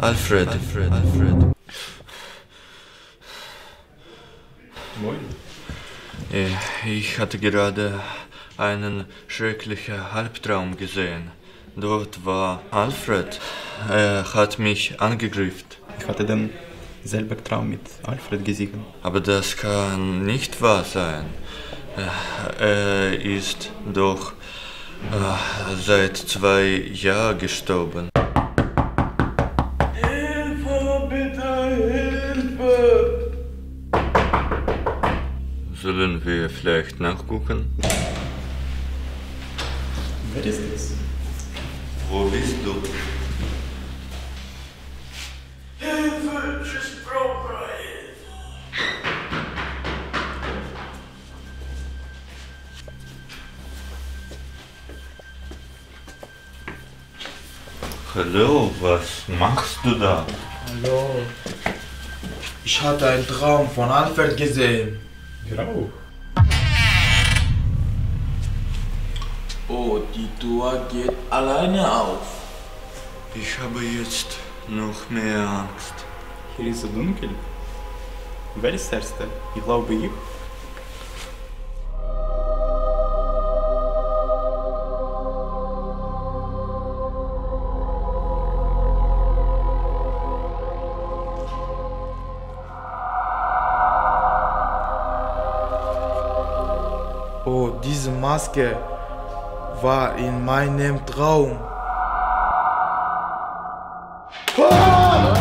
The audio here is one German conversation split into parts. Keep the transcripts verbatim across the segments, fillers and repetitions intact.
Alfred, Alfred, Alfred. Moin. Ich hatte gerade einen schrecklichen Halbtraum gesehen. Dort war Alfred. Er hat mich angegriffen. Ich hatte den selben Traum mit Alfred gesehen. Aber das kann nicht wahr sein. Er ist doch seit zwei Jahren gestorben. Sollen wir vielleicht nachgucken? Wer ist das? Wo bist du? Hilfe! Ich brauche Hilfe! Hallo, was machst du da? Hallo. Ich hatte einen Traum von Alfred gesehen. Grau. Oh, die Tür geht alleine auf. Ich habe jetzt noch mehr Angst. Hier ist so dunkel. Wer ist der Erste? Ich glaube, ich. Oh, diese Maske war in meinem Traum. Ah!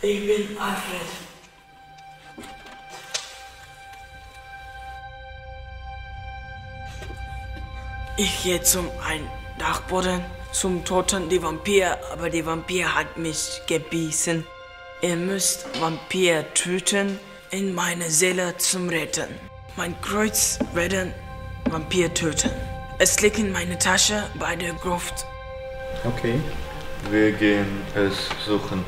Ich bin Alfred. Ich gehe zum einen Dachboden, zum Toten die Vampir, aber die Vampir hat mich gebissen. Ihr müsst Vampir töten, in meine Seele zum Retten. Mein Kreuz werden, Vampir töten. Es liegt in meiner Tasche bei der Gruft. Okay. Wir gehen es suchen.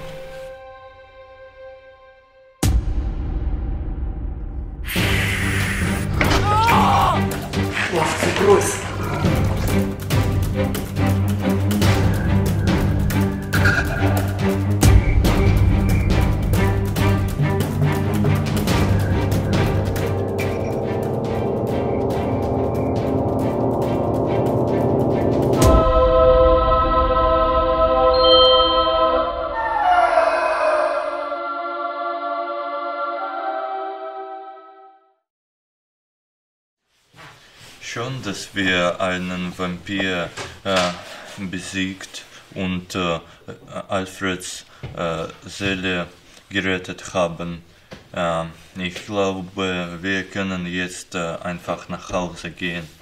Das ist zu groß. Schon, dass wir einen Vampir äh, besiegt und äh, Alfreds äh, Seele gerettet haben. Äh, ich glaube, wir können jetzt äh, einfach nach Hause gehen.